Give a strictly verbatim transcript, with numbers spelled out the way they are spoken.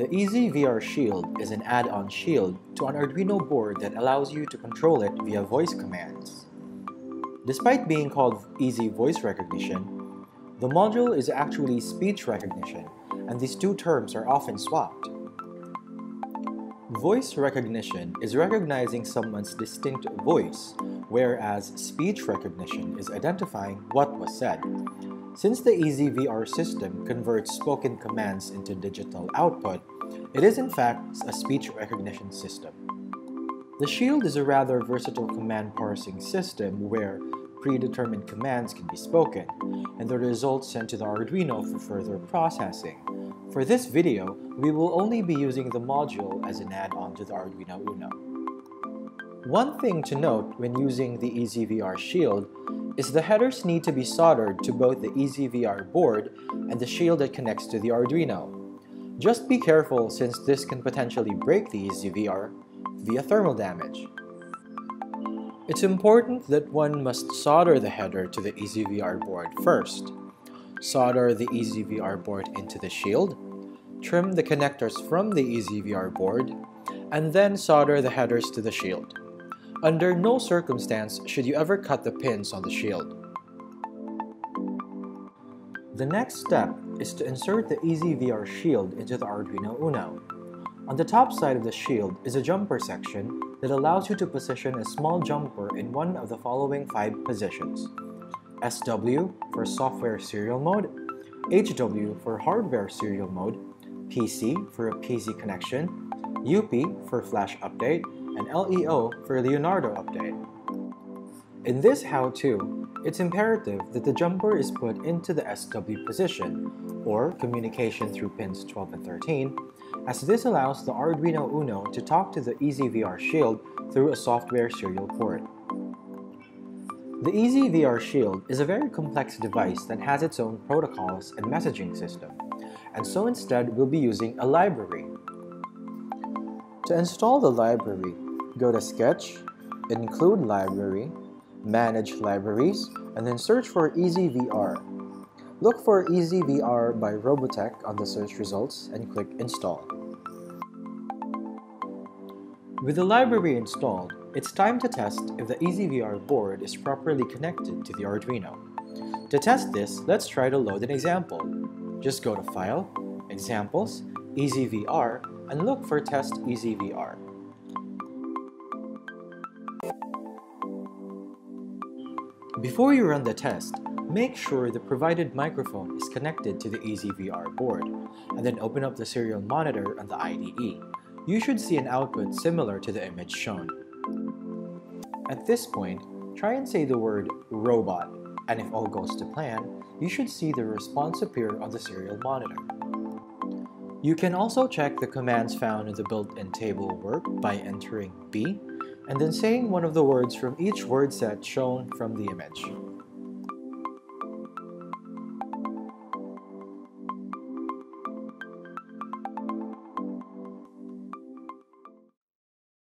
The EasyVR Shield is an add-on shield to an Arduino board that allows you to control it via voice commands. Despite being called Easy Voice Recognition, the module is actually speech recognition, and these two terms are often swapped. Voice recognition is recognizing someone's distinct voice, whereas speech recognition is identifying what was said. Since the EasyVR system converts spoken commands into digital output, it is in fact a speech recognition system. The Shield is a rather versatile command parsing system where predetermined commands can be spoken, and the results sent to the Arduino for further processing. For this video, we will only be using the module as an add-on to the Arduino Uno. One thing to note when using the EasyVR Shield is the headers need to be soldered to both the EasyVR board and the shield that connects to the Arduino. Just be careful since this can potentially break the EasyVR via thermal damage. It's important that one must solder the header to the EasyVR board first. Solder the EasyVR board into the shield, trim the connectors from the EasyVR board, and then solder the headers to the shield. Under no circumstance should you ever cut the pins on the shield. The next step is to insert the EasyVR Shield into the Arduino Uno. On the top side of the shield is a jumper section that allows you to position a small jumper in one of the following five positions: S W for software serial mode, H W for hardware serial mode, P C for a P C connection, U P for flash update, and L E O for Leonardo update. In this how-to, it's imperative that the jumper is put into the S W position, or communication through pins twelve and thirteen, as this allows the Arduino Uno to talk to the EasyVR Shield through a software serial port. The EasyVR Shield is a very complex device that has its own protocols and messaging system, and so instead we'll be using a library. To install the library, go to Sketch, Include Library, Manage Libraries, and then search for EasyVR. Look for EasyVR by Robotech on the search results and click Install. With the library installed, it's time to test if the EasyVR board is properly connected to the Arduino. To test this, let's try to load an example. Just go to File, Examples, EasyVR, and look for Test EasyVR. Before you run the test, make sure the provided microphone is connected to the EasyVR board, and then open up the serial monitor on the I D E. You should see an output similar to the image shown. At this point, try and say the word robot, and if all goes to plan, you should see the response appear on the serial monitor. You can also check the commands found in the built-in table work by entering B, and then saying one of the words from each word set shown from the image.